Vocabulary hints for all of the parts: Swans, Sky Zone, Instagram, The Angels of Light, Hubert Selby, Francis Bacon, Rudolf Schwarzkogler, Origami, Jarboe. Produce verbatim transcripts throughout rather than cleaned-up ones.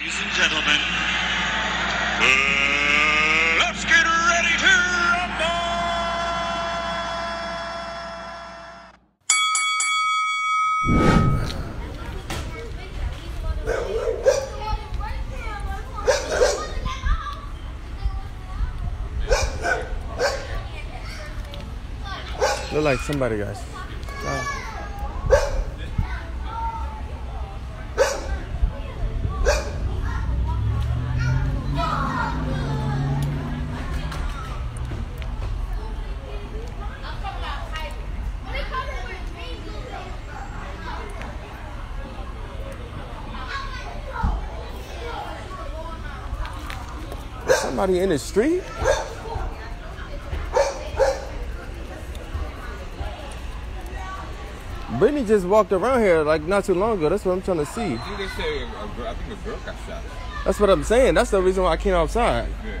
Ladies and gentlemen, let's get ready to rumble! Look like somebody, guys. Wow. Somebody in the street? Brittany just walked around here like not too long ago. That's what I'm trying to see. I think they say a girl, I think a girl got shot. That's what I'm saying. That's the reason why I came outside. Yeah.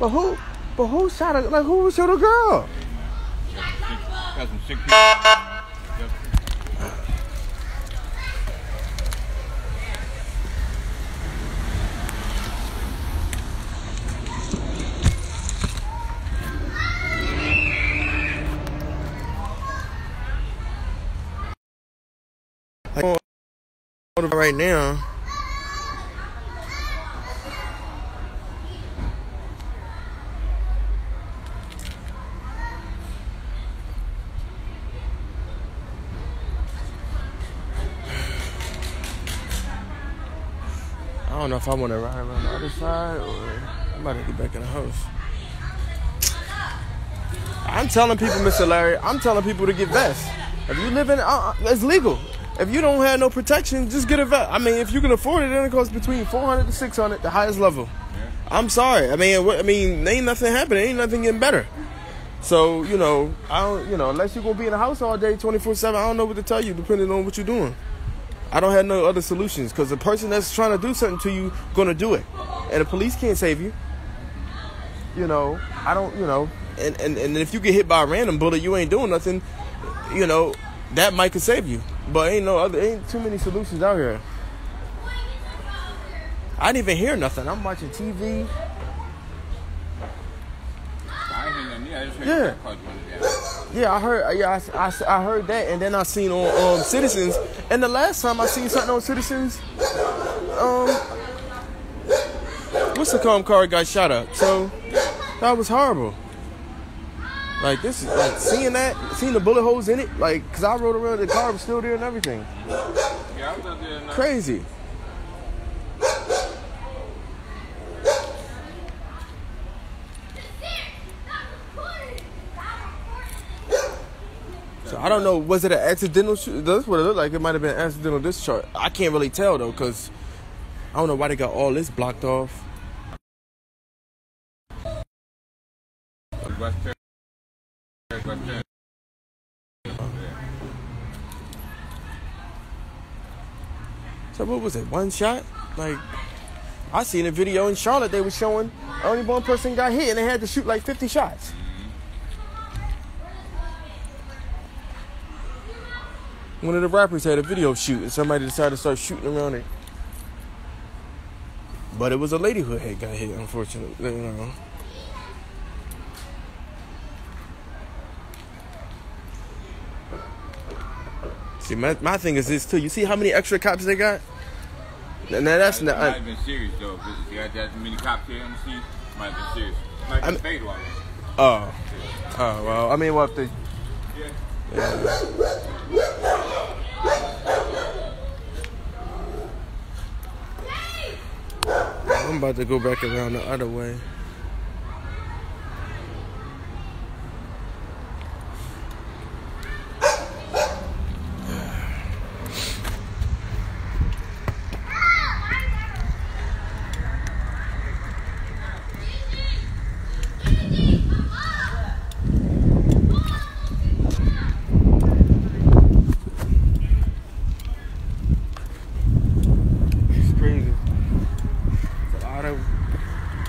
But who? But who shot a, like who shot a girl? Got some sick people. Yep. Like, right now. I don't know if I want to ride around the other side or I'm about to get back in the house. I'm telling people, Mister Larry, I'm telling people to get vests. If you live in, uh, it's legal. If you don't have no protection, just get a vest. I mean, if you can afford it, then it costs between four hundred to six hundred, the highest level. Yeah. I'm sorry. I mean, I mean, ain't nothing happening. Ain't nothing getting better. So, you know, I don't, you know, unless you're going to be in the house all day, twenty-four seven, I don't know what to tell you, depending on what you're doing. I don't have no other solutions because the person that's trying to do something to you gonna do it, and the police can't save you. You know, I don't. You know, and and and if you get hit by a random bullet, you ain't doing nothing. You know, that might could save you, but ain't no other. Ain't too many solutions out here. I didn't even hear nothing. I'm watching T V. Yeah. Yeah, I heard. Yeah, I, I, I heard that, and then I seen on um, Citizens. And the last time I seen something on Citizens, um, what's the calm car got shot up? So that was horrible. Like this, is, like seeing that, seeing the bullet holes in it, like because I rode around, the car was still there and everything. Yeah, I was out there. Crazy. I don't know. Was it an accidental shoot? That's what it looked like. It might have been an accidental discharge. I can't really tell, though, because I don't know why they got all this blocked off. West Terrace. West Terrace. So what was it? One shot? Like, I seen a video in Charlotte. They were showing only one person got hit, and they had to shoot like fifty shots. One of the rappers had a video shoot, and somebody decided to start shooting around it. But it was a lady who had got hit, unfortunately. You know. See, my my thing is this too. You see how many extra cops they got? Now that's not. Might have been serious though. If you got that many cops here on the scene, might have been serious. Might have been fatal. Oh. Oh well. I mean, what if they? Yeah. yeah. I'm about to go back around the other way.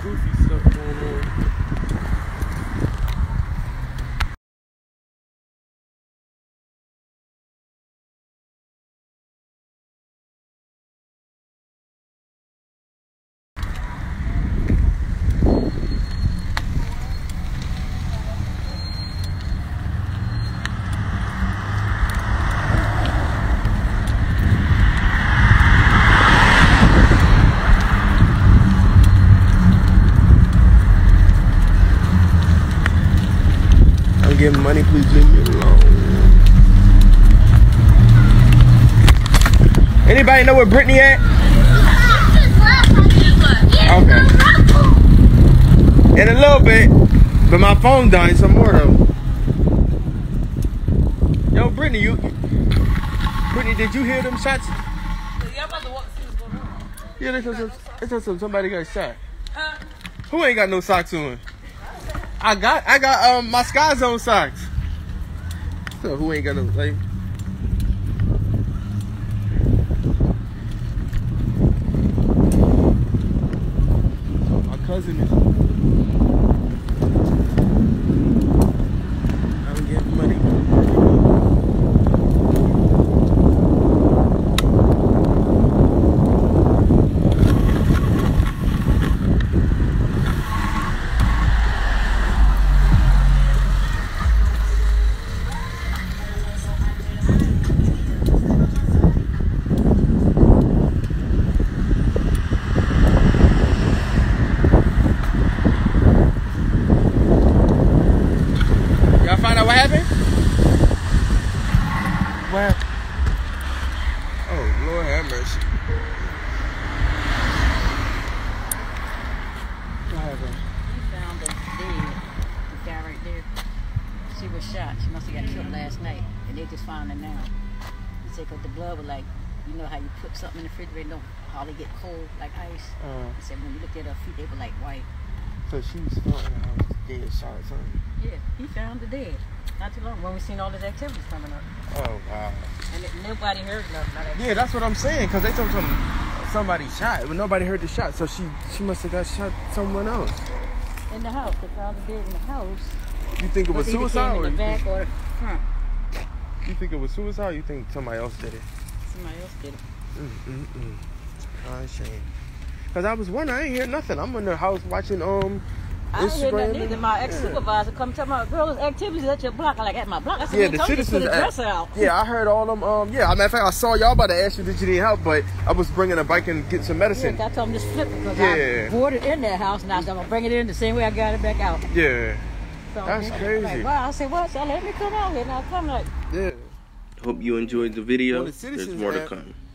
Goofy stuff. getting money, please leave me alone. Anybody know where Brittany at? Okay. In a little bit, but my phone died some more though. Yo, Brittany, you, Brittany, did you hear them shots? Yeah, I'm about to walk to see what's going on. Yeah, they said some, no some, somebody got shot. Huh? Who ain't got no socks on? I got, I got um my Sky Zone socks. So who ain't got no like? So my cousin is. I'm getting money. She was shot. She must have got killed last night, and they just found her now. You say, because the blood was like, you know how you put something in the refrigerator, don't hardly get cold like ice. Uh, I said when you looked at her feet, they were like white. So she was found in the house dead, shot or something. Yeah, he found her dead not too long when we seen all this activities coming up. Oh wow! And it, nobody heard nothing. About that. Yeah, that's what I'm saying, because they told them somebody shot, but nobody heard the shot. So she she must have got shot someone else. In the house, they found her dead in the house. You think it was suicide or, back or front? You think it was suicide or you think somebody else did it? Somebody else did it. Mm-mm-mm. Oh, shame. Because I was wondering, I ain't hear nothing. I'm in the house watching um, Instagram. I didn't hear nothing either. My ex-supervisor yeah. come tell my girl, there's activities at your block. I'm like, at my block? I said, yeah, the citizens put the dress out. Yeah, I heard all them. Um, yeah, matter of fact, I saw y'all about to ask you that you didn't help, but I was bringing a bike and get some medicine. Yeah, I told them just flip it because yeah. I boarded in that house and I was going to bring it in the same way I got it back out. Yeah. That's crazy. Like, wow. I said, what? So let me come out here. Now come like. Yeah. Hope you enjoyed the video. Well, the There's more to come.